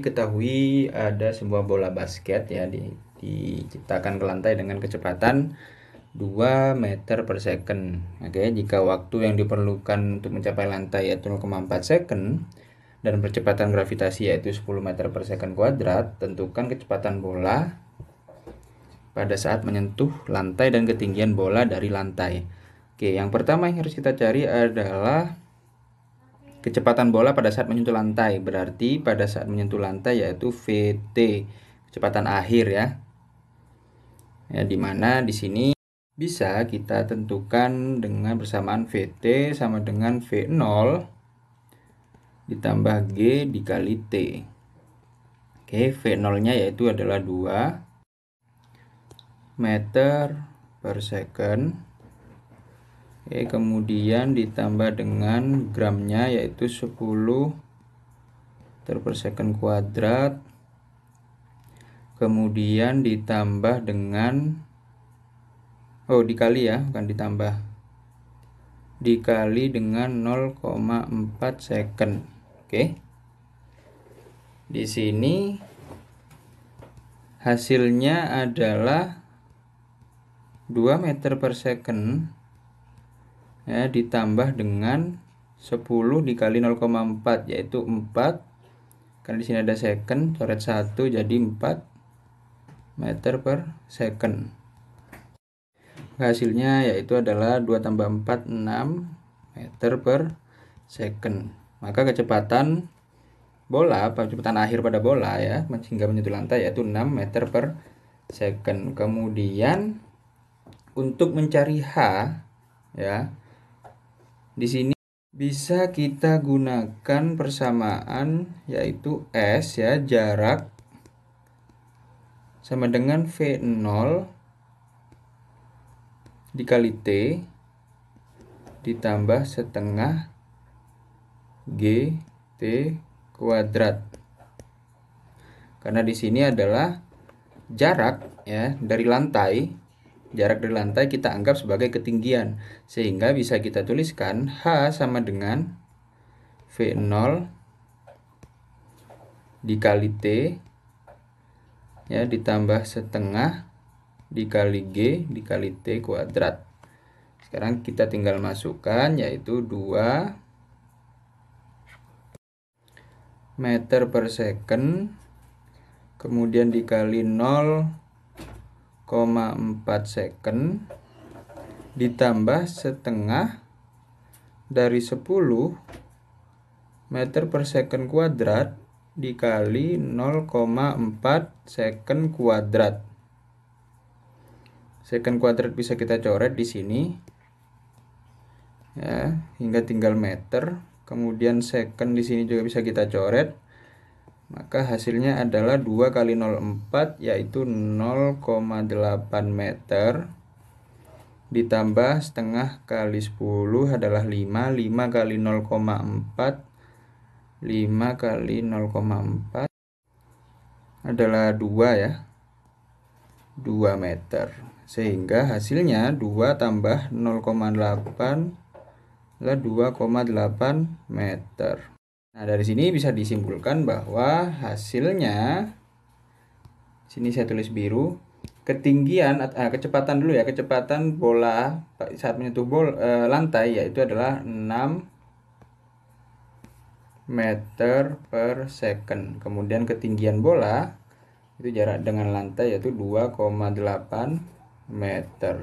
diketahui ada sebuah bola basket ya diciptakan ke lantai dengan kecepatan 2 meter per second. Oke, jika waktu yang diperlukan untuk mencapai lantai yaitu 0,4 second dan percepatan gravitasi yaitu 10 meter per second kuadrat, tentukan kecepatan bola pada saat menyentuh lantai dan ketinggian bola dari lantai. Oke, yang pertama yang harus kita cari adalah kecepatan bola pada saat menyentuh lantai. Berarti pada saat menyentuh lantai yaitu VT, kecepatan akhir ya. Ya, dimana di sini bisa kita tentukan dengan bersamaan VT sama dengan V0 ditambah G dikali T. Oke, V0 nya yaitu adalah 2 meter per second. Oke, kemudian ditambah dengan gramnya yaitu 10 meter per second kuadrat. Kemudian ditambah dengan dikali ya, bukan ditambah. Dikali dengan 0,4 second. Oke. Di sini hasilnya adalah 2 meter per second ya, ditambah dengan 10 dikali 0,4 yaitu 4. Karena di sini ada second, coret 1 jadi 4 meter per second. Hasilnya yaitu adalah 2 tambah 4, 6 meter per second. Maka kecepatan bola, kecepatan akhir pada bola ya, hingga menyentuh lantai yaitu 6 meter per second. Kemudian untuk mencari H ya, di sini bisa kita gunakan persamaan yaitu S ya, jarak sama dengan V0 dikali T ditambah setengah GT kuadrat. Karena di sini adalah jarak ya dari lantai, jarak dari lantai kita anggap sebagai ketinggian, sehingga bisa kita tuliskan H sama dengan V0 dikali T ya ditambah setengah dikali G dikali T kuadrat. Sekarang kita tinggal masukkan yaitu 2 meter per second kemudian dikali 0,4 second ditambah setengah dari 10 meter per second kuadrat dikali 0,4 second kuadrat. Second kuadrat bisa kita coret di sini ya, hingga tinggal meter. Kemudian second di sini juga bisa kita coret. Maka hasilnya adalah 2 kali 0,4 yaitu 0,8 meter ditambah setengah kali 10 adalah 5. 5 kali 0,4 5 kali 0,4 adalah 2 ya, 2 meter. Sehingga hasilnya 2 tambah 0,8 adalah 2,8 meter. Nah, dari sini bisa disimpulkan bahwa hasilnya, sini saya tulis biru, ketinggian, kecepatan dulu ya, kecepatan bola saat menyentuh lantai yaitu adalah 6 meter per second. Kemudian ketinggian bola, itu jarak dengan lantai yaitu 2,8 meter.